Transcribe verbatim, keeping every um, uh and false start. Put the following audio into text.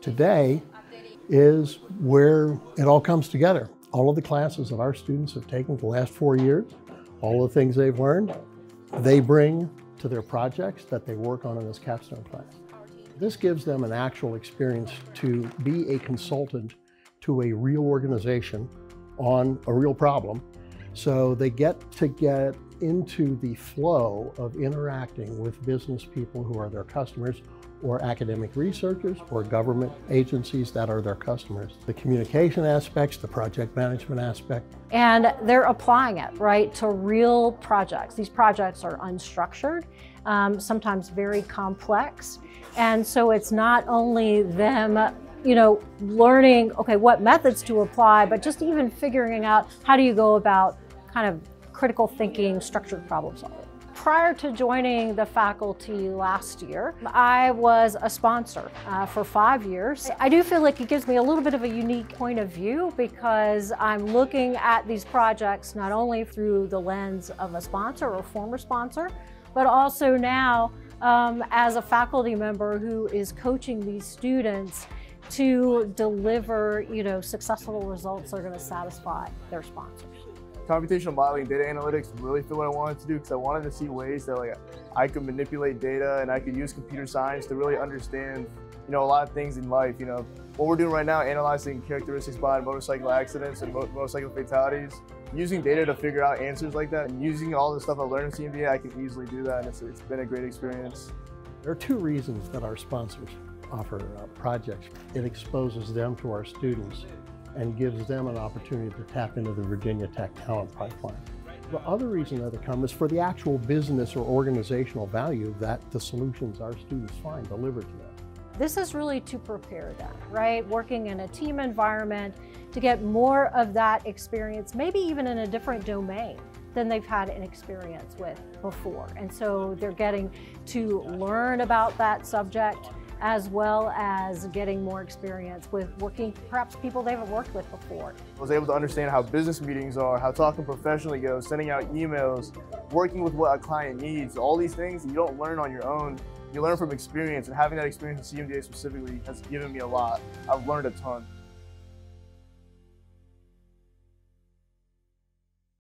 Today is where it all comes together. All of the classes that our students have taken for the last four years, all the things they've learned, they bring to their projects that they work on in this capstone class. This gives them an actual experience to be a consultant to a real organization on a real problem. So they get to get into the flow of interacting with business people who are their customers, or academic researchers, or government agencies that are their customers. The communication aspects, the project management aspect. And they're applying it, right, to real projects. These projects are unstructured, um, sometimes very complex. And so it's not only them, you know, learning, okay, what methods to apply, but just even figuring out how do you go about kind of critical thinking, structured problem solving. Prior to joining the faculty last year, I was a sponsor uh, for five years. I do feel like it gives me a little bit of a unique point of view because I'm looking at these projects not only through the lens of a sponsor or former sponsor, but also now um, as a faculty member who is coaching these students to deliver, you know, successful results that are going to satisfy their sponsors. Computational modeling, data analytics really fit what I wanted to do because I wanted to see ways that like I could manipulate data and I could use computer science to really understand, you know, a lot of things in life. You know, what we're doing right now, analyzing characteristics behind motorcycle accidents and mo motorcycle fatalities, using data to figure out answers like that, and using all the stuff I learned in C M D, I can easily do that, and it's, it's been a great experience. There are two reasons that our sponsors offer uh, projects. It exposes them to our students and gives them an opportunity to tap into the Virginia Tech talent pipeline. The other reason that they come is for the actual business or organizational value that the solutions our students find delivered to them. This is really to prepare them, right? Working in a team environment to get more of that experience, maybe even in a different domain than they've had an experience with before. And so they're getting to learn about that subject, as well as getting more experience with working, perhaps people they haven't worked with before. I was able to understand how business meetings are, how talking professionally goes, sending out emails, working with what a client needs, all these things you don't learn on your own. You learn from experience, and having that experience in C M D A specifically has given me a lot. I've learned a ton.